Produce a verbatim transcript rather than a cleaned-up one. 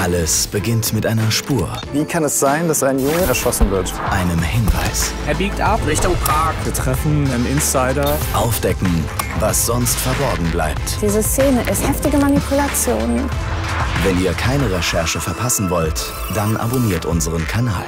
Alles beginnt mit einer Spur. Wie kann es sein, dass ein Junge erschossen wird? Einem Hinweis. Er biegt ab Richtung Park. Wir treffen einen Insider. Aufdecken, was sonst verborgen bleibt. Diese Szene ist heftige Manipulation. Wenn ihr keine Recherche verpassen wollt, dann abonniert unseren Kanal.